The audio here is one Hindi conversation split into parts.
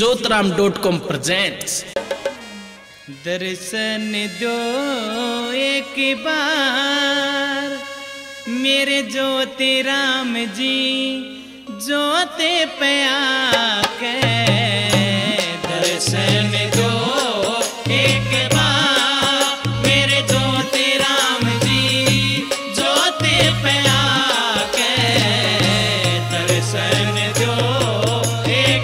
जोतराम.com presents दर्शन दो एक बार मेरे जोतराम जी जोते पे आके दर्शन दो एक बार मेरे जोतराम जी जोते पे आके दर्शन दो एक बार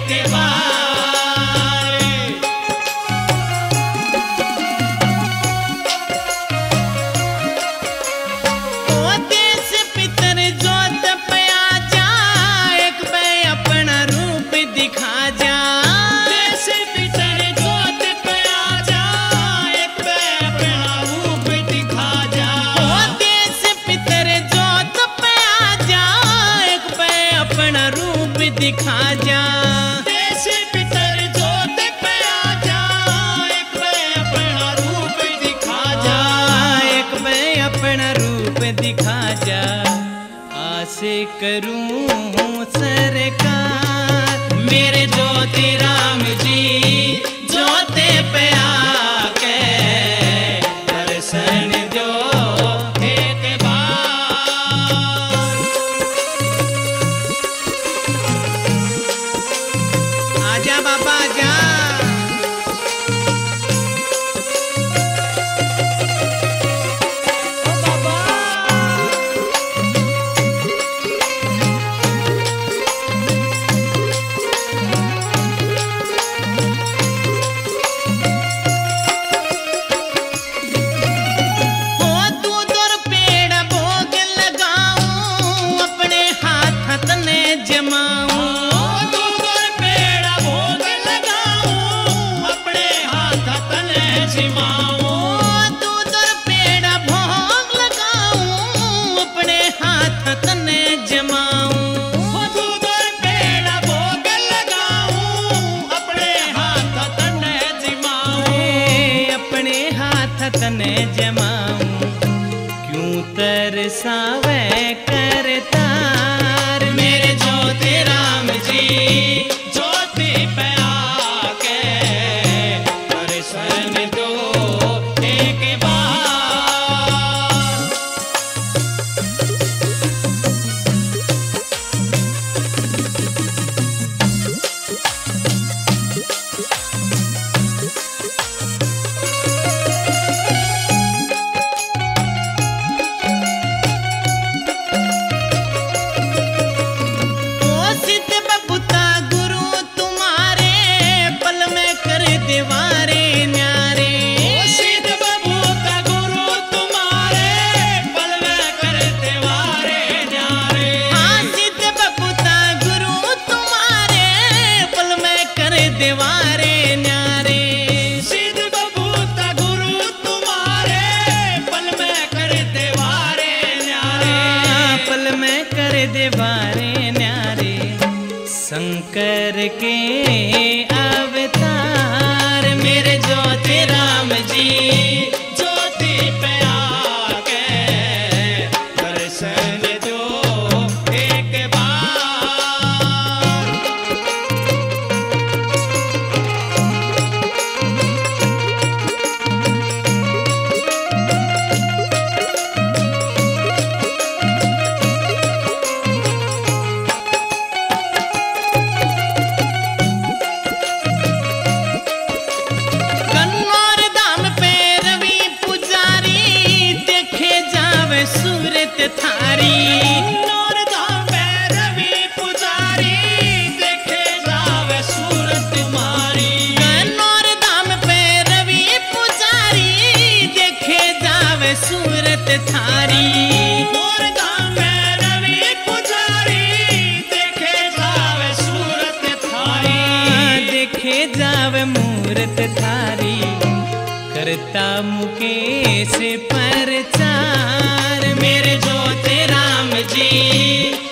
दिखा जा देश भीतर जोत पे आ जा एक मैं अपना रूप दिखा जा एक मैं अपना रूप दिखा जा आसे करूं सरकार मेरे जोतराम जी जोते पे आके दर्शन दो एक बार। आजा बाबा आजा तने जमाऊं क्यों तरसावे करतार मेरे जोतराम जी जोते पे आके दर्शन दो एक बार। देवारे न्यारे शंकर के अवतार मेरे जोतराम जी जोते पे आके दर्शन दो एक बार। थारी करता मुकेश परचार मेरे जोतराम जी।